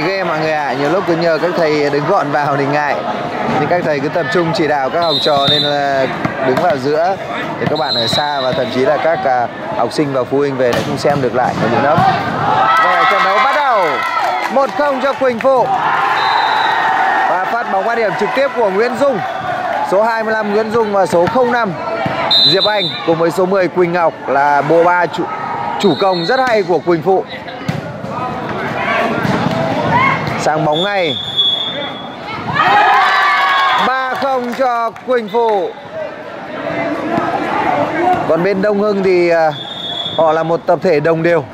ngại game mọi người ạ. Nhiều lúc cứ nhờ các thầy đứng gọn vào thì ngại, nhưng các thầy cứ tập trung chỉ đạo các học trò nên là đứng vào giữa để các bạn ở xa và thậm chí là các học sinh và phụ huynh về lại không xem được lại ở những lớp. Rồi trận đấu bắt đầu, 1-0 cho Quỳnh Phụ. Và phát bóng qua điểm trực tiếp của Nguyễn Dung, số 25 Nguyễn Dung và số 05 Diệp Anh cùng với số 10 Quỳnh Ngọc là bộ ba chủ công rất hay của Quỳnh Phụ. Sang bóng ngay, 3-0 cho Quỳnh Phụ. Còn bên Đông Hưng thì họ là một tập thể đồng đều,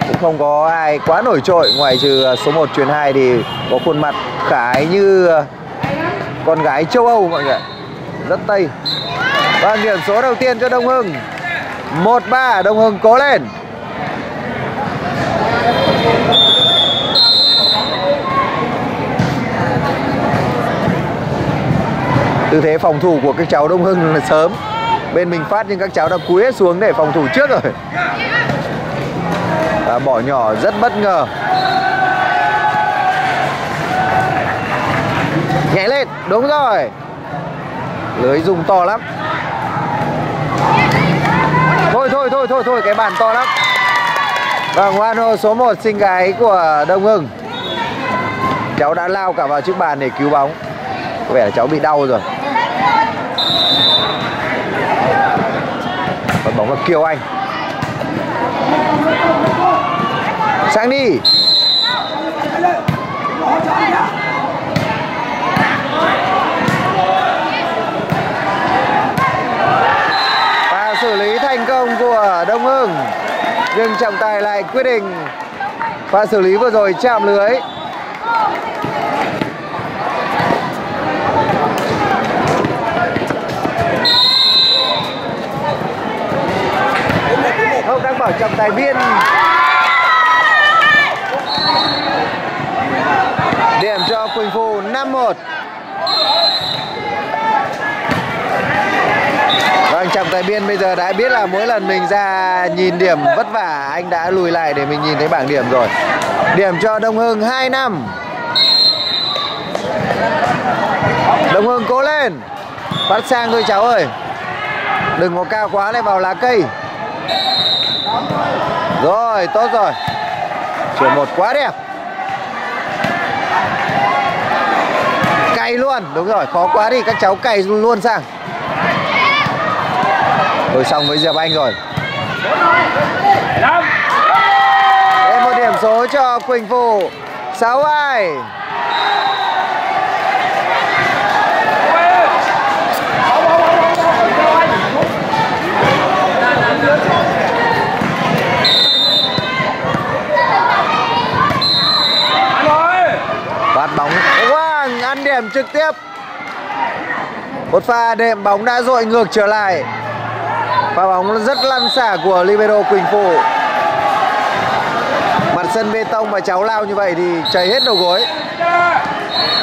cũng không có ai quá nổi trội, ngoài trừ số 1 chuyền 2 thì có khuôn mặt khả ái như con gái châu Âu mọi người, rất Tây. Và điểm số đầu tiên cho Đông Hưng, 1-3. Đông Hưng cố lên. Tư thế phòng thủ của các cháu Đông Hưng là sớm, bên mình phát nhưng các cháu đã cúi hết xuống để phòng thủ trước rồi. Và bỏ nhỏ rất bất ngờ. Nhảy lên, đúng rồi, lưới dùng to lắm. Thôi, cái bàn to lắm. Và hoan hô số 1 xinh gái của Đông Hưng. Cháu đã lao cả vào chiếc bàn để cứu bóng. Có vẻ là cháu bị đau rồi. Và bóng là Kiều Anh. Sang đi. Và xử lý thành công của Đông Hưng, nhưng trọng tài lại quyết định pha xử lý vừa rồi chạm lưới. Không, đang bảo trọng tài viên. Điểm cho Quỳnh Phụ, 5-1. Vâng, trọng tài biên bây giờ đã biết là mỗi lần mình ra nhìn điểm vất vả, anh đã lùi lại để mình nhìn thấy bảng điểm rồi. Điểm cho Đông Hưng, 2-5. Đông Hưng cố lên. Phát sang thôi cháu ơi, đừng có cao quá lại vào lá cây. Rồi, tốt rồi. Chuyển một quá đẹp. Cày luôn, đúng rồi, khó quá đi, các cháu cày luôn sang. Rồi xong với Diệp Anh rồi. Thêm một điểm số cho Quỳnh Phụ, 6-2. Bắt bóng, Quang ăn điểm trực tiếp. Một pha đệm bóng đã dội ngược trở lại. Pha bóng rất lăn xả của libero Quỳnh Phụ. Mặt sân bê tông mà cháu lao như vậy thì chảy hết đầu gối.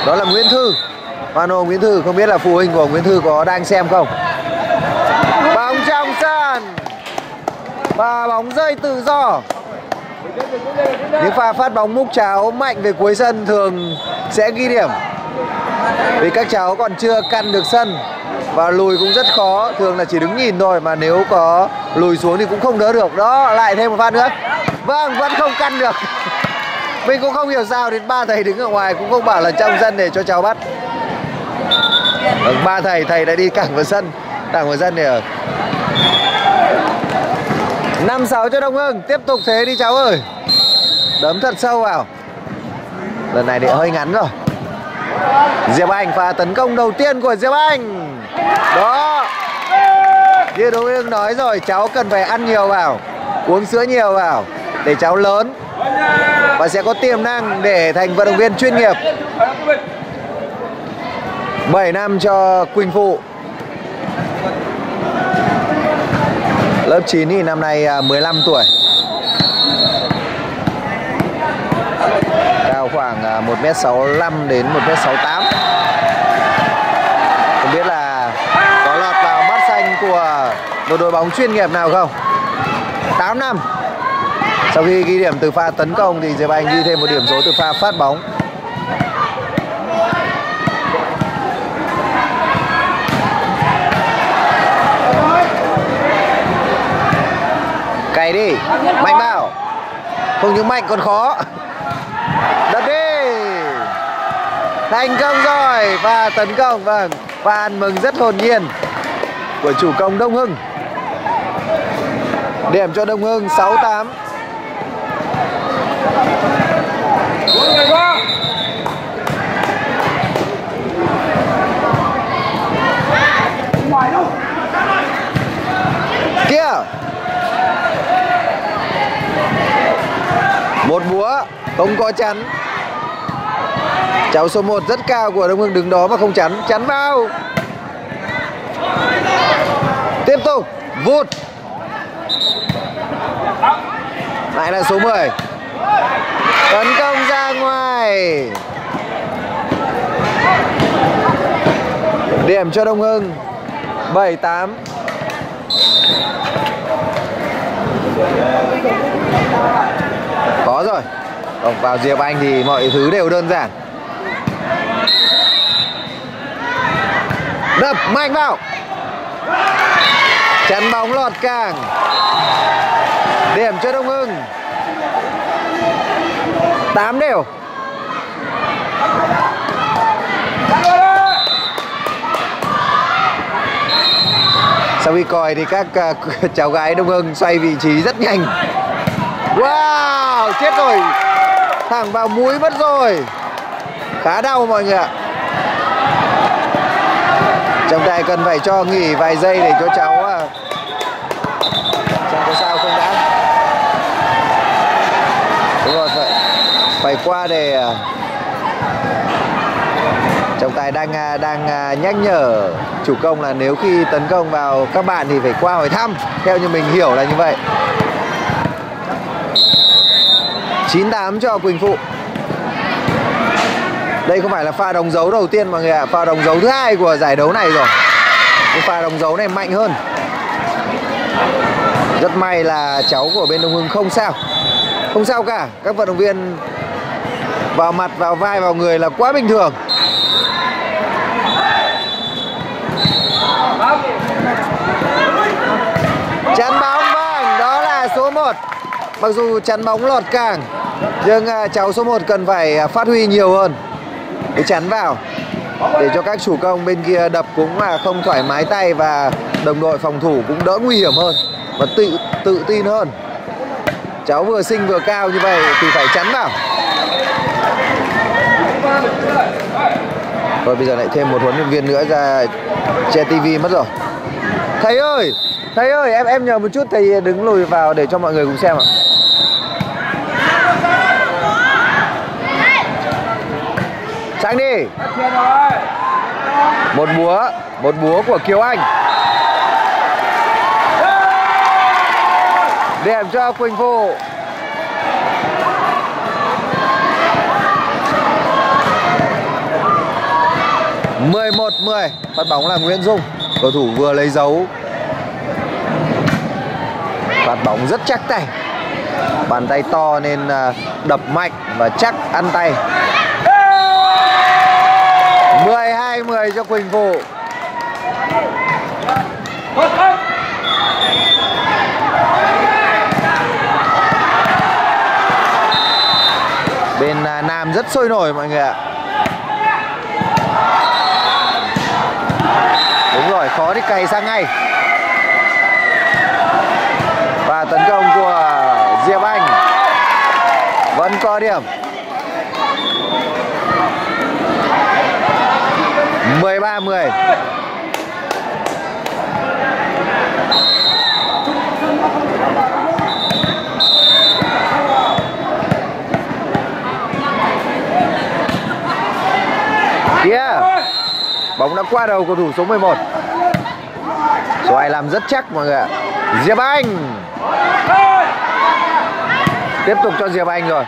Đó là Nguyễn Thư. Mano Nguyễn Thư, không biết là phụ huynh của Nguyễn Thư có đang xem không. Bóng trong sàn và bóng rơi tự do. Những pha phát bóng múc cháo mạnh về cuối sân thường sẽ ghi điểm, vì các cháu còn chưa căn được sân và lùi cũng rất khó, thường là chỉ đứng nhìn thôi, mà nếu có lùi xuống thì cũng không đỡ được. Đó, lại thêm một pha nữa. Vâng, vẫn không căn được. Mình cũng không hiểu sao đến ba thầy đứng ở ngoài cũng không bảo là trong sân để cho cháu bắt. Ba thầy đã đi cẳng vào sân, cẳng vào sân để ở. 5-6 cho Đông Hưng, tiếp tục thế đi cháu ơi. Đấm thật sâu vào. Lần này để hơi ngắn rồi. Diệp Anh, pha tấn công đầu tiên của Diệp Anh. Đó, như Đỗ Nguyên nói rồi, cháu cần phải ăn nhiều vào, uống sữa nhiều vào để cháu lớn và sẽ có tiềm năng để thành vận động viên chuyên nghiệp. 7-5 cho Quỳnh Phụ. Lớp 9 thì năm nay 15 tuổi, cao khoảng 1m65 đến 1m68. Không biết là có lọt vào mắt xanh của một đội bóng chuyên nghiệp nào không. 8-5. Sau khi ghi điểm từ pha tấn công thì Diệp Anh ghi thêm một điểm số từ pha phát bóng. Cày đi, mạnh vào. Không những mạnh còn khó. Đặt đi. Thành công rồi. Và tấn công, vâng. Và ăn mừng rất hồn nhiên của chủ công Đông Hưng. Điểm cho Đông Hưng 6-8. Kia. Một búa không có chắn. Cháu số 1 rất cao của Đông Hưng đứng đó mà không chắn. Chắn vào. Tiếp tục. Vụt. Lại là số 10. Tấn công ra ngoài. Điểm cho Đông Hưng 7-8. Có rồi. Còn vào Diệp Anh thì mọi thứ đều đơn giản. Đập mạnh vào. Chắn bóng lọt càng. Điểm cho Đông Hưng 8 đều. Sau khi còi thì các cháu gái Đông Hưng xoay vị trí rất nhanh. Wow, chết rồi. Thẳng vào mũi mất rồi. Khá đau mọi người ạ. Trọng tài cần phải cho nghỉ vài giây để cho cháu chẳng có sao không đã. Đúng rồi, phải qua để trọng tài đang nhắc nhở chủ công là nếu khi tấn công vào các bạn thì phải qua hỏi thăm. Theo như mình hiểu là như vậy. 9-8 cho Quỳnh Phụ. Đây không phải là pha đồng dấu đầu tiên mọi người ạ, pha đồng dấu thứ hai của giải đấu này rồi. Cái pha đồng dấu này mạnh hơn. Rất may là cháu của bên Đông Hưng không sao. Không sao cả, các vận động viên vào mặt, vào vai, vào người là quá bình thường. Chắn bóng, vâng, đó là số 1. Mặc dù chắn bóng lọt càng, nhưng cháu số 1 cần phải phát huy nhiều hơn. Để chắn vào để cho các chủ công bên kia đập cũng là không thoải mái tay, và đồng đội phòng thủ cũng đỡ nguy hiểm hơn và tự tin hơn. Cháu vừa xinh vừa cao như vậy thì phải chắn vào. Rồi bây giờ lại thêm một huấn luyện viên nữa ra che tivi mất rồi. Thầy ơi, thầy ơi, em nhờ một chút thầy đứng lùi vào để cho mọi người cùng xem ạ. Sang đi. Một búa của Kiều Anh. Điểm cho Quỳnh Phụ. Mười một. Phát bóng là Nguyễn Dung, cầu thủ vừa lấy dấu. Phát bóng rất chắc tay. Bàn tay to nên đập mạnh và chắc, ăn tay. 12-10 cho Quỳnh Phụ. Bên Nam rất sôi nổi mọi người ạ. Đúng rồi, khó thì cày sang ngay. Và tấn công của Diệp Anh vẫn có điểm. 13-10. Yeah. Bóng đã qua đầu cầu thủ số 11. Số 2 làm rất chắc mọi người ạ. Diệp Anh. Tiếp tục cho Diệp Anh rồi.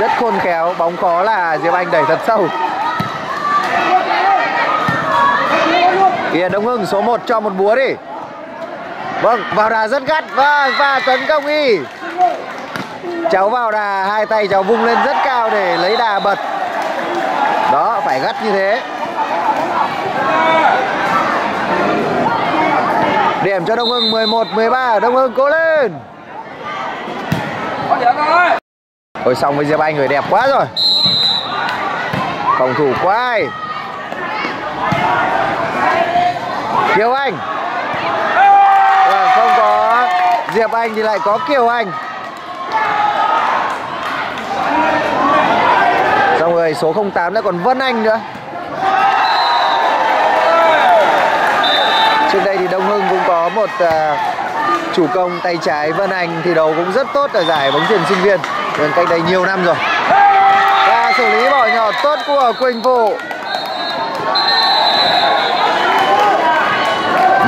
Rất khôn khéo, bóng khó là Diệp Anh đẩy thật sâu. Kìa Đông Hưng số 1 cho một búa đi. Vâng, vào đà rất gắt và tấn công y. Cháu vào đà, hai tay cháu vung lên rất cao để lấy đà bật. Đó, phải gắt như thế. Điểm cho Đông Hưng 11-13, Đông Hưng cố lên. Rồi xong với Diệp Anh rồi, đẹp quá rồi. Phòng thủ quá ai. Kiều Anh. Không có Diệp Anh thì lại có Kiều Anh. Xong rồi số 08 lại còn Vân Anh nữa. Trước đây thì Đông Hưng cũng có một chủ công tay trái Vân Anh thi đấu cũng rất tốt ở giải bóng chuyền sinh viên. Gần cách đây nhiều năm rồi. Và xử lý bỏ nhỏ tốt của Quỳnh Phụ.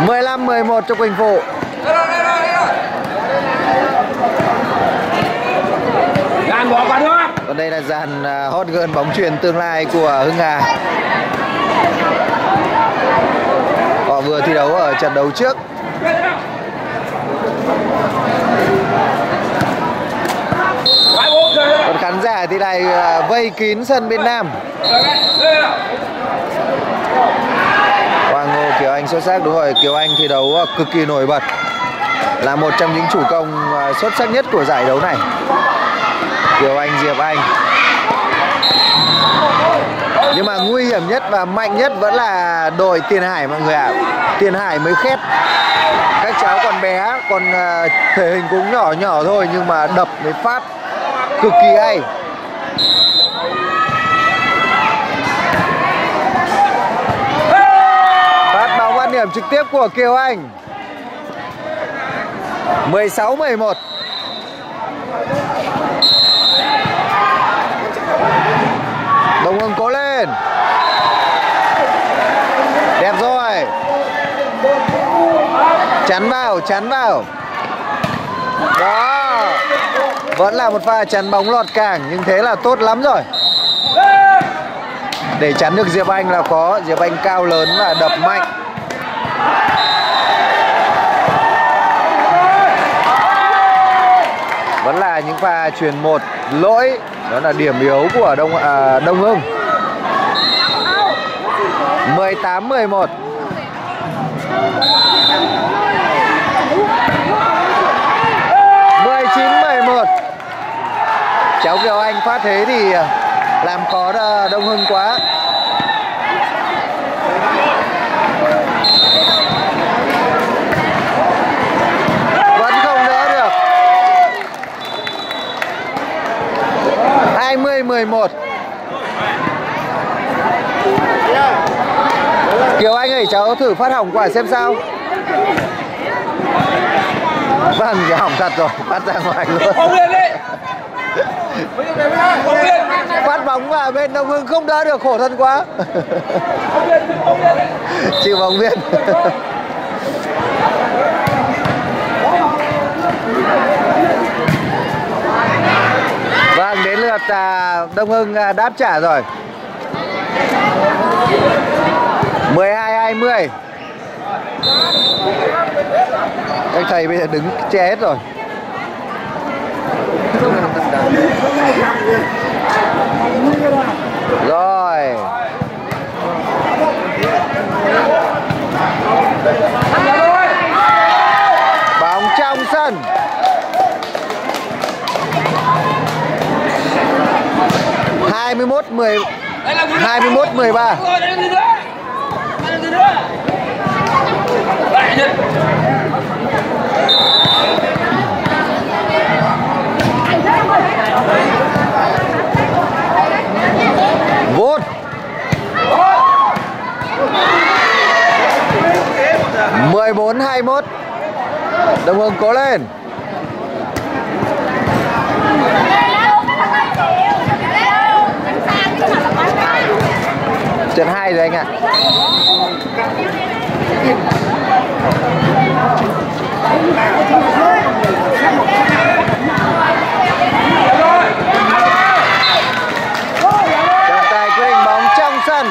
15-11 cho Quỳnh Phụ. Còn đây là dàn hot girl bóng chuyền tương lai của Hưng Hà. Họ vừa thi đấu ở trận đấu trước. Còn khán giả thì này vây kín sân bên Nam. Hoàng Ngô Kiều Anh xuất sắc, đúng rồi, Kiều Anh thi đấu cực kỳ nổi bật. Là một trong những chủ công xuất sắc nhất của giải đấu này. Kiều Anh, Diệp Anh. Nhưng mà nguy hiểm nhất và mạnh nhất vẫn là đội Tiền Hải mọi người ạ. Tiền Hải mới khét. Các cháu còn bé, còn thể hình cũng nhỏ thôi, nhưng mà đập với phát cực kỳ hay. Phát bóng ăn điểm trực tiếp của Kiều Anh. 16-11. Đông Hưng cố lên. Đẹp rồi. Chắn vào. Đó. Vẫn là một pha chắn bóng lọt cảng, nhưng thế là tốt lắm rồi. Để chắn được Diệp Anh là khó. Diệp Anh cao lớn và đập mạnh. Vẫn là những pha chuyền một lỗi. Đó là điểm yếu của Đông Hưng. 18-11. Cháu Kiều Anh phát thế thì làm khó Đông Hưng quá. Vẫn không đỡ được. 20-11. Kiều Anh ơi, cháu thử phát hỏng quả xem sao. Vâng, cháu hỏng thật rồi, phát ra ngoài luôn. Phát bóng vào bên Đông Hưng không đỡ được, khổ thân quá. Chịu bóng viên. Vâng, đến lượt Đông Hưng đáp trả rồi. 12-20. Các thầy bây giờ đứng che hết rồi. Rồi. Bóng trong sân. Hai mươi mốt mười ba. Vút. 14-21. Đông Hưng cố lên. Trận 2 rồi anh ạ. Trọng tài Quỳnh, bóng trong sân.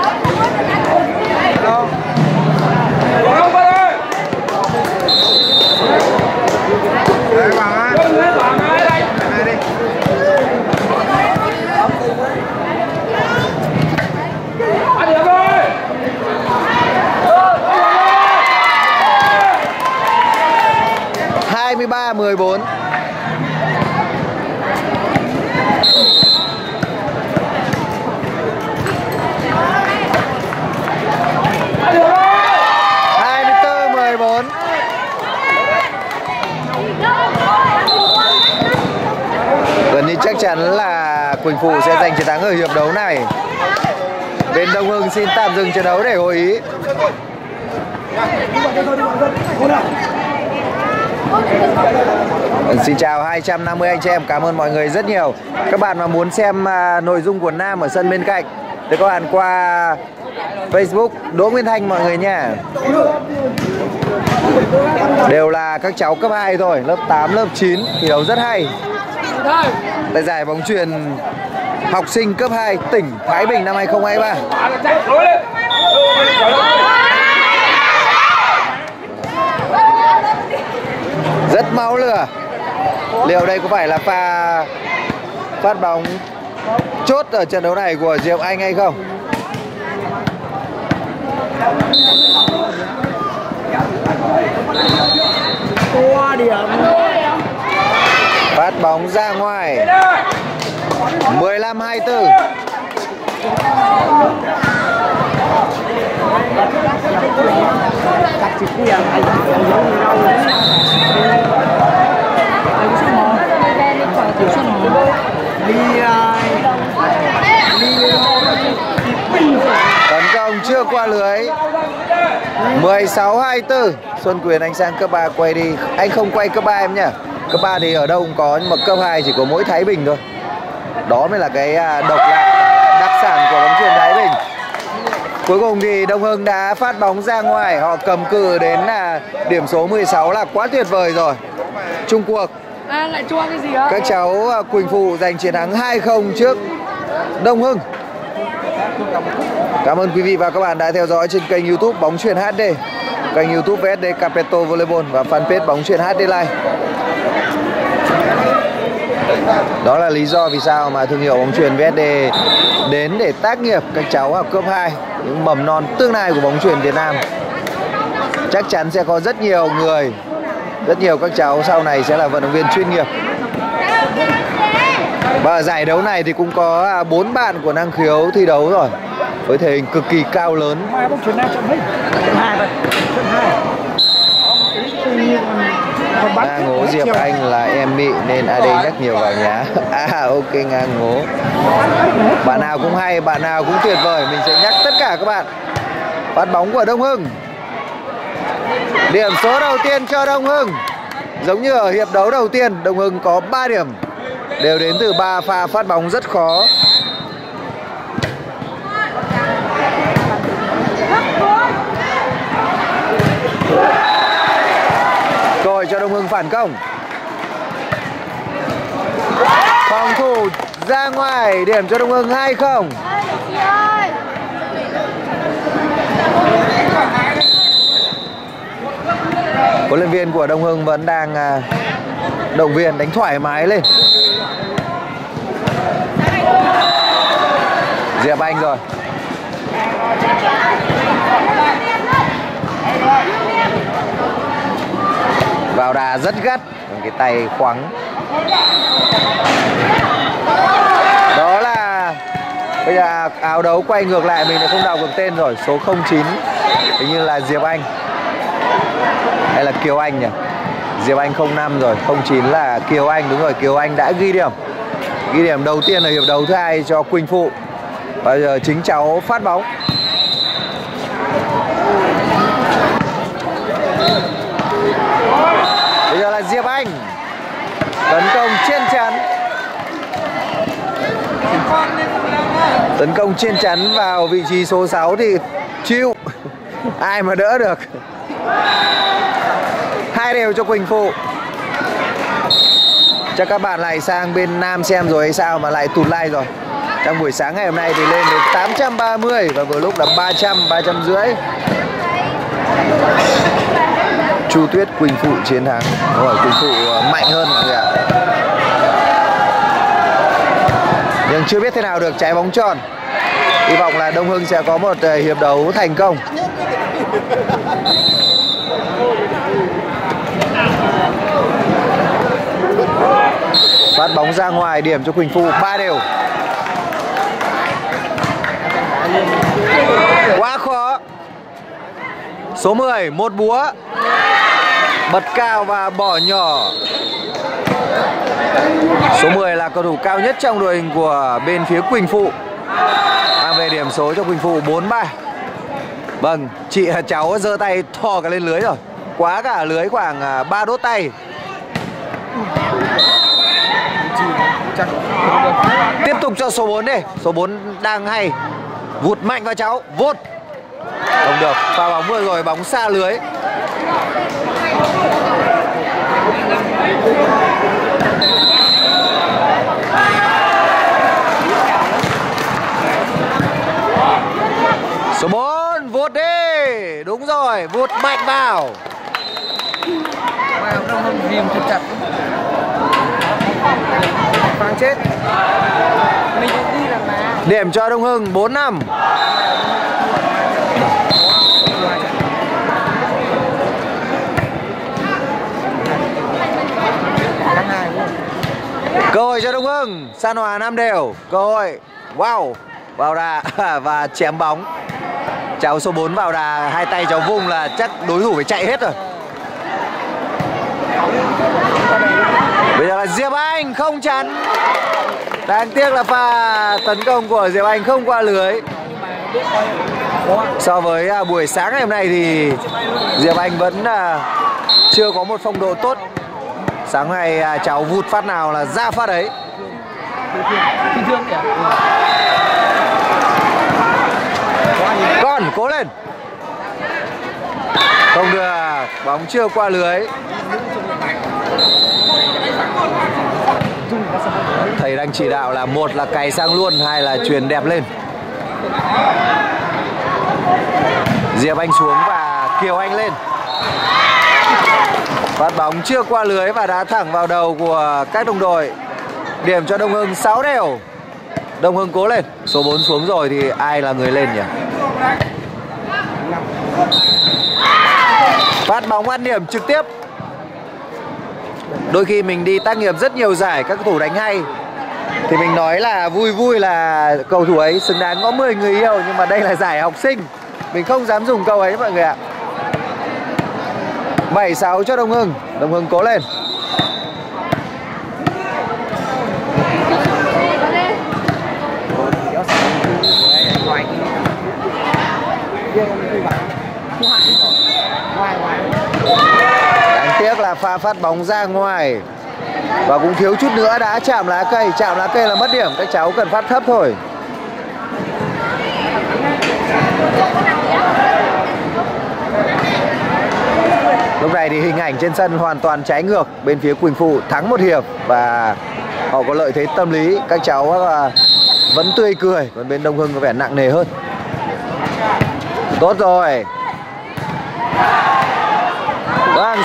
Quỳnh Phụ sẽ giành chiến thắng ở hiệp đấu này. Bên Đông Hưng xin tạm dừng trận đấu để hội ý. Xin chào 250 anh chị em, cảm ơn mọi người rất nhiều. Các bạn mà muốn xem nội dung của Nam ở sân bên cạnh thì các bạn qua Facebook Đỗ Nguyên Thanh mọi người nha. Đều là các cháu cấp 2 thôi, lớp 8, lớp 9 thi đấu rất hay. Tại giải bóng chuyền học sinh cấp 2 tỉnh Thái Bình năm 2023. Rất máu lửa. Liệu đây có phải là pha phát bóng chốt ở trận đấu này của Diệp Anh hay không? Phát bóng ra ngoài. 15-24. Tấn công chưa qua lưới. 16-24. Xuân Quyền anh sang cấp 3 quay đi. Anh không quay cấp 3 em nhỉ. Cấp 3 thì ở đâu cũng có, nhưng mà cấp 2 chỉ có mỗi Thái Bình thôi. Đó mới là cái độc lạ, đặc sản của bóng chuyền Thái Bình. Cuối cùng thì Đông Hưng đã phát bóng ra ngoài. Họ cầm cự đến điểm số 16 là quá tuyệt vời rồi. Chung cuộc lại chua cái gì đó. Các cháu Quỳnh Phụ giành chiến thắng 2-0 trước Đông Hưng. Cảm ơn quý vị và các bạn đã theo dõi trên kênh YouTube Bóng Chuyền HD, kênh YouTube VSD Capetto Volleyball và fanpage Bóng Chuyền HD Live. Đó là lý do vì sao mà thương hiệu bóng chuyền VSD đến để tác nghiệp các cháu học cấp 2, những mầm non tương lai của bóng chuyền Việt Nam. Chắc chắn sẽ có rất nhiều người, rất nhiều các cháu sau này sẽ là vận động viên chuyên nghiệp. Và ở giải đấu này thì cũng có 4 bạn của năng khiếu thi đấu rồi, với thể hình cực kỳ cao lớn. Nga Ngố Diệp Anh là em Mị nên AD nhắc nhiều vào nhá. À ok Nga Ngố. Bạn nào cũng hay, bạn nào cũng tuyệt vời, mình sẽ nhắc tất cả các bạn. Phát bóng của Đông Hưng. Điểm số đầu tiên cho Đông Hưng. Giống như ở hiệp đấu đầu tiên, Đông Hưng có 3 điểm, đều đến từ 3 pha phát bóng rất khó. Rồi cho Đông Hưng phản công. Phòng thủ ra ngoài, điểm cho Đông Hưng 2-0. Huấn luyện viên của Đông Hưng vẫn đang động viên đánh thoải mái lên. Diệp Anh rồi. Vào đà rất gắt, cái tay khoắng. Đó là bây giờ áo đấu quay ngược lại, mình đã không đọc được tên rồi. Số 09 hình như là Diệp Anh hay là Kiều Anh nhỉ. Diệp Anh 05 rồi, 09 là Kiều Anh. Đúng rồi, Kiều Anh đã ghi điểm. Ghi điểm đầu tiên ở hiệp đấu thứ hai cho Quỳnh Phụ. Bây giờ chính cháu phát bóng. Bây giờ là Diệp Anh. Tấn công trên chắn. Tấn công trên chắn vào vị trí số 6 thì chịu. Ai mà đỡ được. 2 đều cho Quỳnh Phụ. Chắc các bạn lại sang bên Nam xem rồi hay sao mà lại tụt like rồi. Trong buổi sáng ngày hôm nay thì lên đến 830 và vừa lúc là 300, 350. Chu Tuyết, Quỳnh Phụ chiến thắng. Rồi, Quỳnh Phụ mạnh hơn mọi người ạ. Nhưng chưa biết thế nào được trái bóng tròn. Hy vọng là Đông Hưng sẽ có một hiệp đấu thành công. Phát bóng ra ngoài, điểm cho Quỳnh Phụ, 3 đều. Quá khó. Số 10, một búa. Bật cao và bỏ nhỏ. Số 10 là cầu thủ cao nhất trong đội hình của bên phía Quỳnh Phụ. Mang về điểm số cho Quỳnh Phụ 4-3. Vâng, chị và cháu giơ tay thò cả lên lưới rồi. Quá cả lưới khoảng 3 đốt tay. Tiếp tục cho số 4 đi. Số 4 đang hay. Vụt mạnh vào cháu, vụt. Không được, pha bóng vừa rồi bóng xa lưới. Số 4, vụt đi. Đúng rồi, vụt mạnh vào. Phang chết. Điểm cho Đông Hưng 4-5. Cơ hội cho Đông Hưng, san hòa 5 đều. Cơ hội, wow, vào đà và chém bóng. Cháu số 4 vào đà, hai tay cháu vung là chắc đối thủ phải chạy hết rồi. Bây giờ là Diệp Anh không chắn. Đáng tiếc là pha tấn công của Diệp Anh không qua lưới. So với buổi sáng ngày hôm nay thì Diệp Anh vẫn chưa có một phong độ tốt. Sáng nay cháu vụt phát nào là ra phát đấy. Con cố lên. Không được, bóng chưa qua lưới. Thầy đang chỉ đạo là một là cày sang luôn, hai là chuyền đẹp lên. Diệp Anh xuống và Kiều Anh lên. Phát bóng chưa qua lưới và đá thẳng vào đầu của các đồng đội. Điểm cho Đông Hưng 6 đều. Đông Hưng cố lên. Số 4 xuống rồi thì ai là người lên nhỉ? Phát bóng ăn điểm trực tiếp. Đôi khi mình đi tác nghiệp rất nhiều giải, các cầu thủ đánh hay thì mình nói là vui là cầu thủ ấy xứng đáng có 10 người yêu. Nhưng mà đây là giải học sinh, mình không dám dùng câu ấy mọi người ạ. 7-6 cho Đông Hưng. Đông Hưng cố lên. Đáng tiếc là pha phát bóng ra ngoài. Và cũng thiếu chút nữa đã chạm lá cây. Chạm lá cây là mất điểm. Các cháu cần phát thấp thôi. Lúc này thì hình ảnh trên sân hoàn toàn trái ngược. Bên phía Quỳnh Phụ thắng một hiệp và họ có lợi thế tâm lý. Các cháu vẫn tươi cười, còn bên Đông Hưng có vẻ nặng nề hơn. Tốt rồi. Vâng,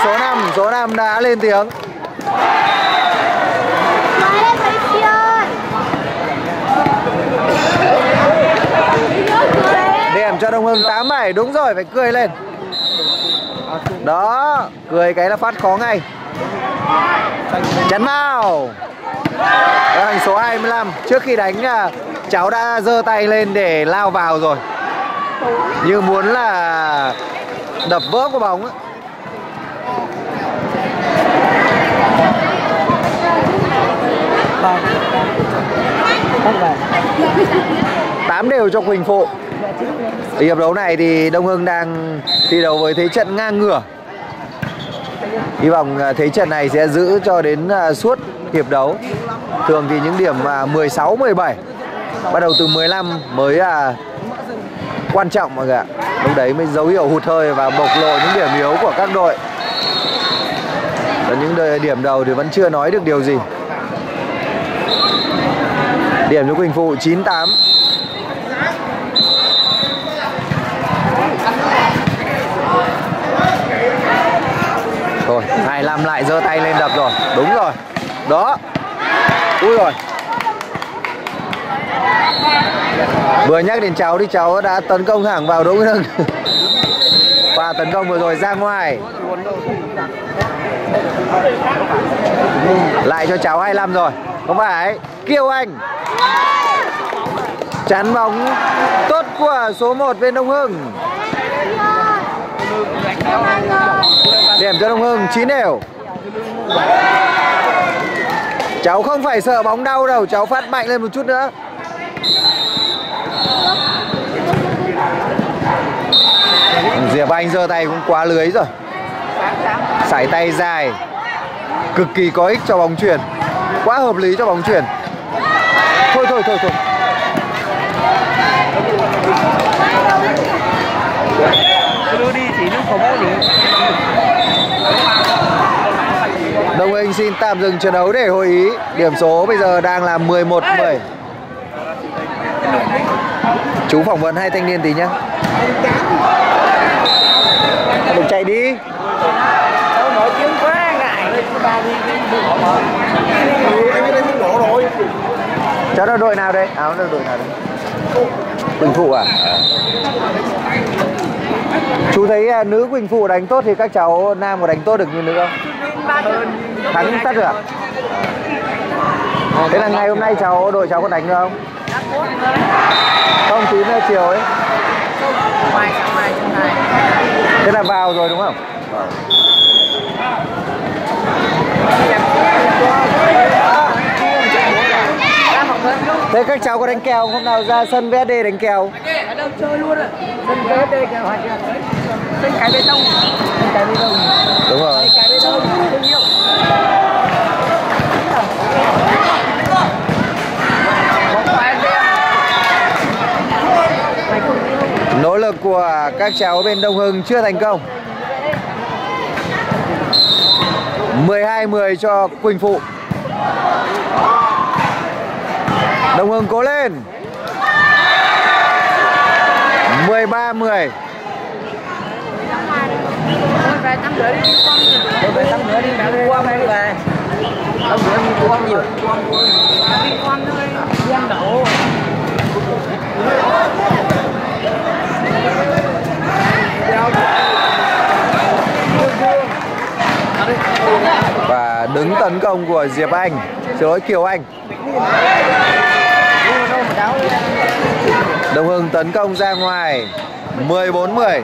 số 5 đã lên tiếng. Điểm cho Đông Hưng 8-7, đúng rồi, phải cười lên. Đó, cười cái là phát khó ngay. Chắn vào. Hàng số 25. Trước khi đánh cháu đã giơ tay lên để lao vào rồi, như muốn là đập vỡ quả bóng ấy. Tám đều cho Quỳnh Phụ. Hiệp đấu này thì Đông Hưng đang thi đấu với thế trận ngang ngửa. Hy vọng thế trận này sẽ giữ cho đến suốt hiệp đấu. Thường thì những điểm 16, 17 bắt đầu từ 15 mới quan trọng mọi người ạ. Lúc đấy mới dấu hiệu hụt hơi và bộc lộ những điểm yếu của các đội. Và những điểm đầu thì vẫn chưa nói được điều gì. Điểm cho Quỳnh Phụ 9-8. Rồi, Hải Lam lại giơ tay lên đập rồi. Đúng rồi. Đó. Úi rồi. Vừa nhắc đến cháu thì cháu đã tấn công thẳng vào Đỗ Nguyên Hưng. Và tấn công vừa rồi ra ngoài. Lại cho cháu 25 rồi. Không phải. Kiều Anh chắn bóng tốt của số 1 bên Đông Hưng. Điểm cho Đông Hưng 9 đều. Cháu không phải sợ bóng đau đâu, cháu phát mạnh lên một chút nữa. Diệp Anh giơ tay cũng quá lưới rồi. Sải tay dài, cực kỳ có ích cho bóng chuyền, quá hợp lý cho bóng chuyền. Thôi. Đông Hưng xin tạm dừng trận đấu để hội ý. Điểm số bây giờ đang là 11-10. Chú phỏng vấn hai thanh niên tí nhá. Đừng chạy đi. Tôi nổi tiếng quá ngại. Cháu là đội nào đây? Áo là đội nào đây? Quỳnh Phụ à? Chú thấy nữ Quỳnh Phụ đánh tốt thì các cháu nam có đánh tốt được như nữ không? Thắng tất được à? Thế là ngày hôm nay cháu, đội cháu có đánh được không? Không, tí nữa chiều ấy. Thế là vào rồi đúng không? Thế các cháu có đánh kèo hôm nào ra sân VSD đánh kèo? Ở đâu chơi luôn ạ? Sân VSD kèo hoặc là sân cái bê tông. Sân cái bê tông. Đúng rồi. Cái bê tông thương hiệu. Nỗ lực của các cháu bên Đông Hưng chưa thành công. 12-10 cho Quỳnh Phụ. Đông Hưng cố lên. 13-10. Và đứng tấn công của Diệp Anh, xin lỗi Kiều Anh. Đông Hưng tấn công ra ngoài. 14-10.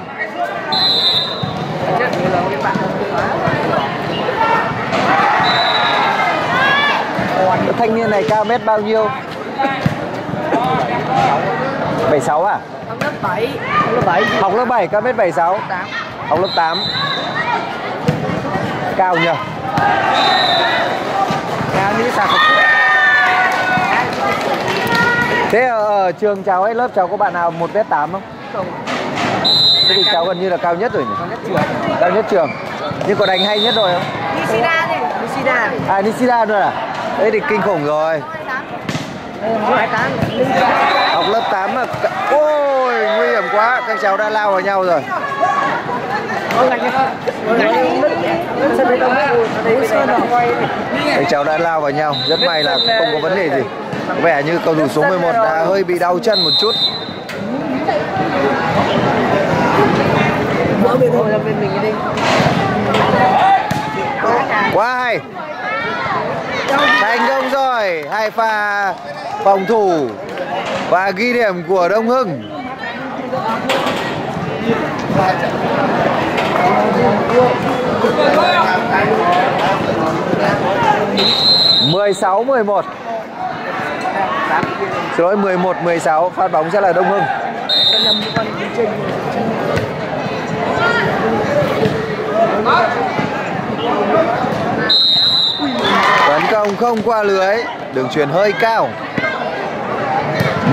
Thanh niên này cao mét bao nhiêu? 76 à? Học lớp 7. Học lớp 7 cao mét 76. Học lớp 8. Cao nhờ. Cao như sao? Thế ở trường cháu ấy, lớp cháu có bạn nào 1m8 không? Không. Thế thì cháu gần như là cao nhất rồi nhỉ? Cao nhất trường. Cao nhất trường. Nhưng có đánh hay nhất rồi không? Nishida này. Nishida. À, Nishida nữa à? Đấy thì kinh khủng rồi. Học lớp 8 mà. Ôi, nguy hiểm quá. Các cháu đã lao vào nhau rồi. Các cháu đã lao vào nhau. Rất may là không có vấn đề gì. Vẻ như cầu thủ số 11 đã hơi bị đau chân một chút. Quá hay. Thành công rồi. Hai pha phòng thủ và ghi điểm của Đông Hưng. Mười 16-11. Xin lỗi 11-16. Phát bóng sẽ là Đông Hưng. Tấn công không qua lưới. Đường chuyền hơi cao.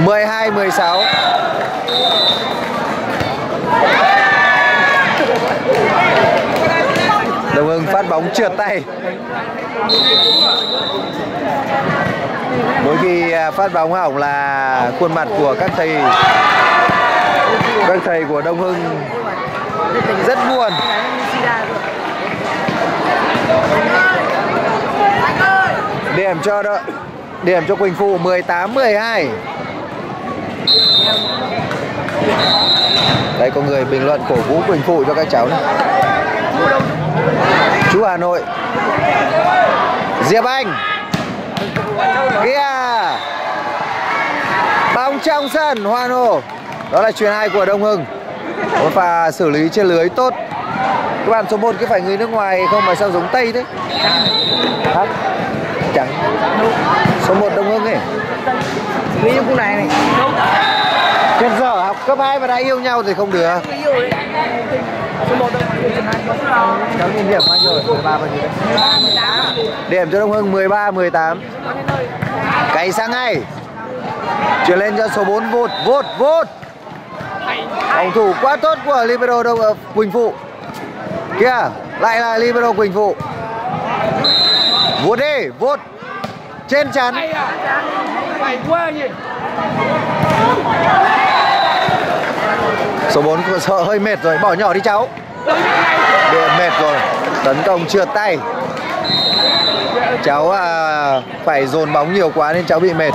12-16. Đông Hưng phát bóng trượt tay. Mỗi khi phát bóng hỏng là khuôn mặt của các thầy của Đông Hưng rất buồn. Điểm cho Quỳnh Phụ 18-12. Đây có người bình luận cổ vũ Quỳnh Phụ cho các cháu này. Chú Hà Nội Diệp Anh kia, bóng trong sân, hoan hô. Đó là chuyền hai của Đông Hưng, một pha xử lý trên lưới tốt. Các bạn số 1 cứ phải người nước ngoài không mà sao giống Tây đấy. Hả? Trắng. Số 1 Đông Hưng ấy. Ví dụ này này. Hiện giờ học cấp 2 mà đã yêu nhau thì không được. Điểm cho Đông Hưng 13-18. Cày sang ngay. Chuyển lên cho số 4 vút. Phòng thủ quá tốt của libero Quỳnh Phụ. Kìa, lại là libero Quỳnh Phụ. Vút đi, vút. Trên chắn. Số 4 sợ hơi mệt rồi, bỏ nhỏ đi cháu. Bị mệt rồi, tấn công trượt tay. Cháu phải dồn bóng nhiều quá nên cháu bị mệt.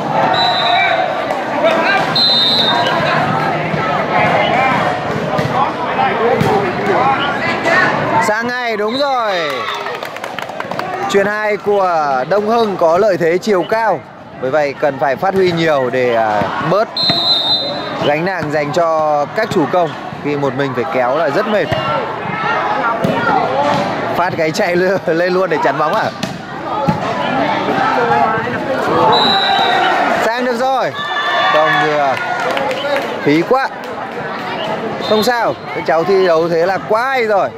Sang ngay, đúng rồi. Chuyền hai của Đông Hưng có lợi thế chiều cao, bởi vậy cần phải phát huy nhiều để bớt gánh nặng dành cho các chủ công, khi một mình phải kéo là rất mệt. Phát cái chạy lên luôn để chắn bóng à? Sang được rồi, còn phí quá. Không sao, các cháu thi đấu thế là quá hay rồi.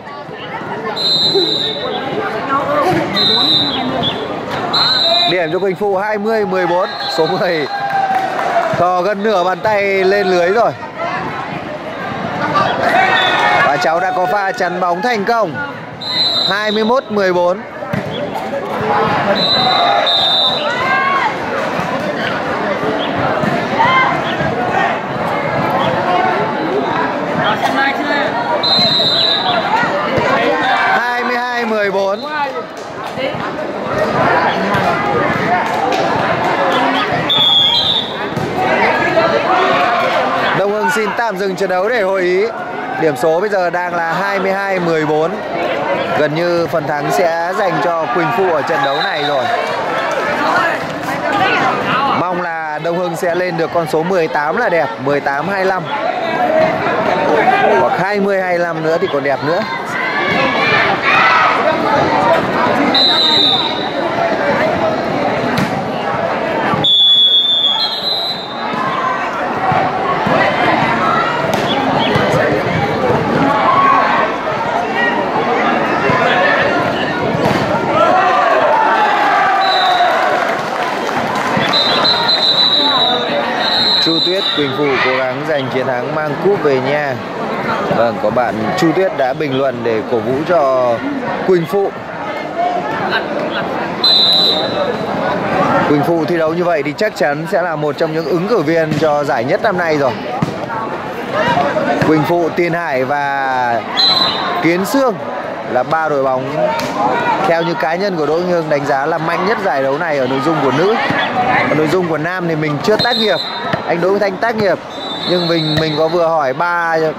Điểm cho Quỳnh Phụ 20-14. Số 10 thò gần nửa bàn tay lên lưới rồi. Và cháu đã có pha chắn bóng thành công. 21-14. Đông Hưng xin tạm dừng trận đấu để hội ý. Điểm số bây giờ đang là 22-14. Gần như phần thắng sẽ dành cho Quỳnh Phụ ở trận đấu này rồi. Mong là Đông Hưng sẽ lên được con số 18 là đẹp. 18-25 hoặc 20-25 nữa thì còn đẹp nữa. Chu Tuyết, Quỳnh Phụ cố gắng giành chiến thắng mang cúp về nhà. Vâng, có bạn Chu Tuyết đã bình luận để cổ vũ cho Quỳnh Phụ. Quỳnh Phụ thi đấu như vậy thì chắc chắn sẽ là một trong những ứng cử viên cho giải nhất năm nay rồi. Quỳnh Phụ, Tiền Hải và Kiến Sương là ba đội bóng theo như cá nhân của Đỗ Nguyên Thanh đánh giá là mạnh nhất giải đấu này ở nội dung của nữ. Ở nội dung của nam thì mình chưa tác nghiệp, anh Đỗ Nguyên Thanh tác nghiệp, nhưng mình có vừa hỏi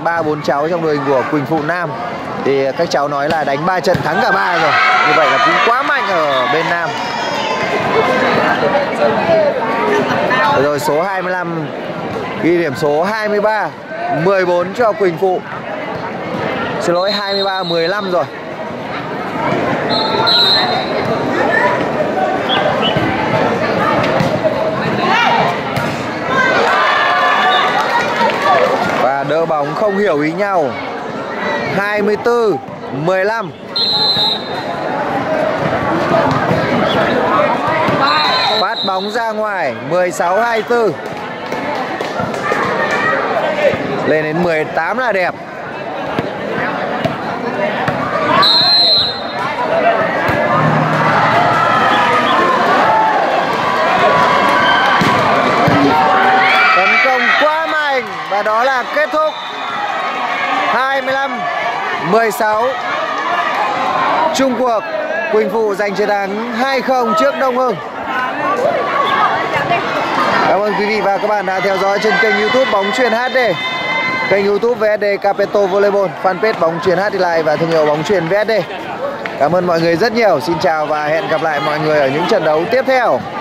ba bốn cháu trong đội hình của Quỳnh Phụ nam thì các cháu nói là đánh 3 trận thắng cả 3 rồi. Như vậy là cũng quá mạnh ở bên nam. Rồi số 25 ghi điểm số 23-14 cho Quỳnh Phụ. Xin lỗi, 23-15 rồi. Và đỡ bóng không hiểu ý nhau. 24-15. Phát bóng ra ngoài. 16-24. Lên đến 18 là đẹp. Và đó là kết thúc 25-16. Chung cuộc, Quỳnh Phụ giành chiến thắng 2-0 trước Đông Hưng. Cảm ơn quý vị và các bạn đã theo dõi trên kênh YouTube Bóng Chuyền HD, kênh YouTube VSD Capetto Volleyball, fanpage Bóng Chuyền HD Live và thương hiệu Bóng Chuyền VSD. Cảm ơn mọi người rất nhiều. Xin chào và hẹn gặp lại mọi người ở những trận đấu tiếp theo.